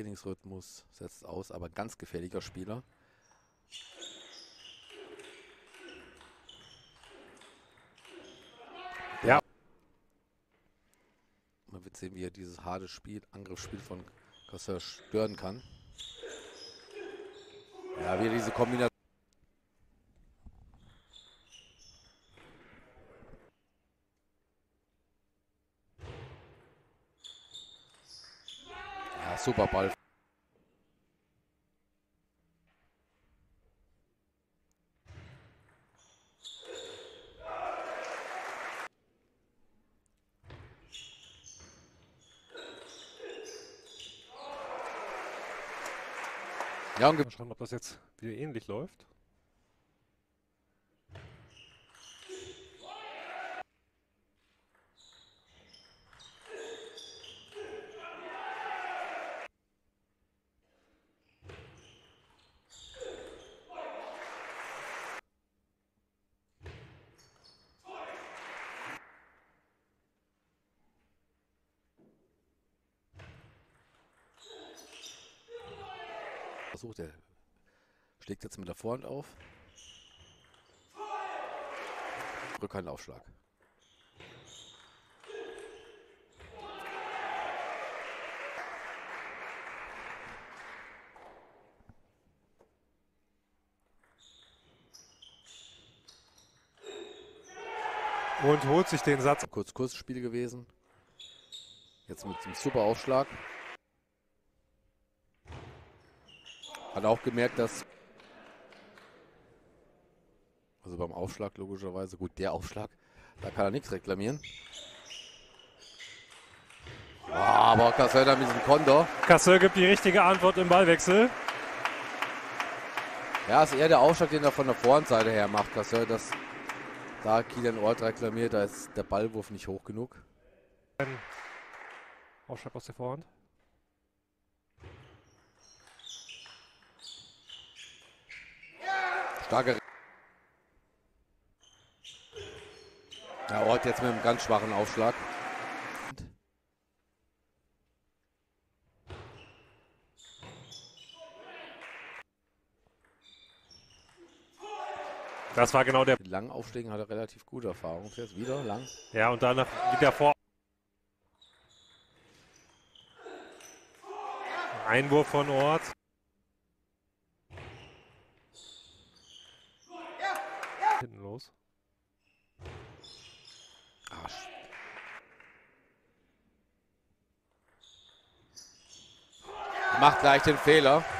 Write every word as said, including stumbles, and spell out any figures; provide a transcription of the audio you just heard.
Trainingsrhythmus, setzt aus, aber ganz gefährlicher Spieler. Ja. Man wird sehen, wie er dieses harte Spiel, Angriffsspiel von Cassin stören kann. Ja, wieder diese Kombination. Ja, super Ball. Ja, und mal schauen, ob das jetzt wieder ähnlich läuft. Versucht, er schlägt jetzt mit der Vorhand auf. Rückhandaufschlag. Und holt sich den Satz. Kurz Kurzspiel gewesen. Jetzt mit dem super Aufschlag. Hat auch gemerkt, dass, also beim Aufschlag logischerweise, gut, der Aufschlag, da kann er nichts reklamieren. Oh, aber Cassin da mit diesem Konter. Cassin gibt die richtige Antwort im Ballwechsel. Ja, ist eher der Aufschlag, den er von der Vorhandseite her macht, Cassin, dass da Kilian Ort reklamiert, da ist der Ballwurf nicht hoch genug. Ein Aufschlag aus der Vorhand. Starke. Ja, Ort jetzt mit einem ganz schwachen Aufschlag. Das war genau der. Mit langen Aufschlägen hat er relativ gute Erfahrung. Jetzt wieder lang. Ja, und danach wieder vor. Einwurf von Ort. Hinten los. Arsch. Macht gleich den Fehler.